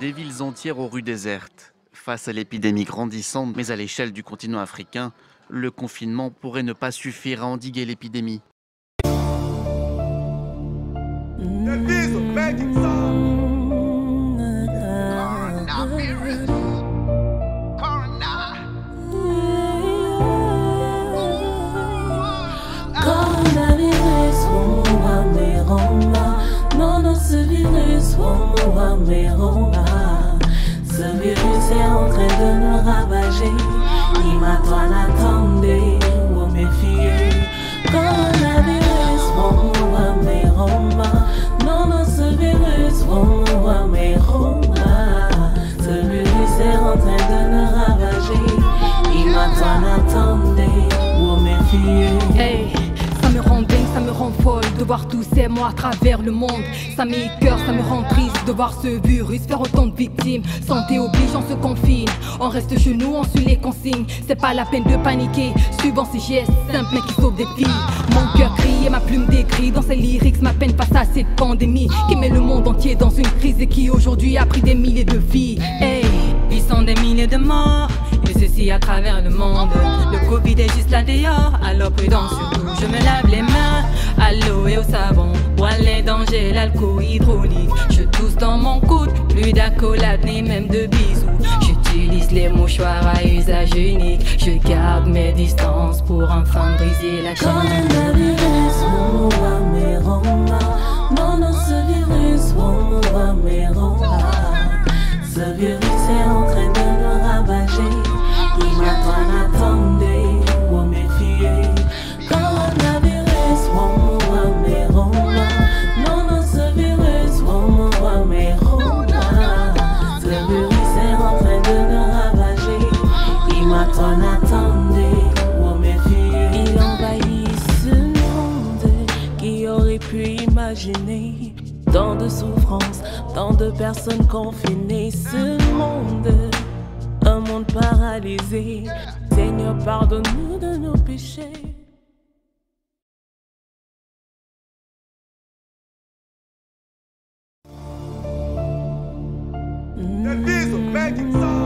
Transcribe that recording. Des villes entières aux rues désertes. Face à l'épidémie grandissante, mais à l'échelle du continent africain, le confinement pourrait ne pas suffire à endiguer l'épidémie. Ce virus est en train de nous ravager. Ni ma toi l'attendait, ou méfiez. Coronavirus, bon, mais Roma. Non, non, ce virus, bon, mais Roma. Ce virus est en train de nous ravager. Ni ma toi l'attendait, ou méfiez. Ça me rend folle de voir tous ces mois à travers le monde. Ça m'écoeure, ça me rend triste de voir ce virus faire autant de victimes. Santé oblige, on se confine, on reste chez nous, on suit les consignes. C'est pas la peine de paniquer, suivant ces gestes simples mais qui sauvent des vies. Mon cœur crie et ma plume décrit dans ses lyrics ma peine face à cette pandémie qui met le monde entier dans une crise et qui aujourd'hui a pris des milliers de vies. Hey, ils sont des milliers de morts. Et ceci à travers le monde. Le Covid est juste là dehors, alors prudence surtout. Je me lave les mains à l'eau et au savon. Bois les dangers, l'alcool hydraulique. Je tousse dans mon coude, plus d'accolades ni même de bisous. J'utilise les mouchoirs à usage unique. Je garde mes distances pour enfin briser la chaîne. Ce virus est en train de nous ravager. Il m'attend, attendez, ou méfiez. Coronavirus, ou mes romains. Non, non, ce virus, ou mes romains. Ce virus est en train de nous ravager. Il m'attend, attendez, ou méfiez. Il envahit ce monde qui aurait pu imaginer. Tant de souffrances, tant de personnes confinées. Ce monde, un monde paralysé. Seigneur, pardonne-nous de nos péchés. That is a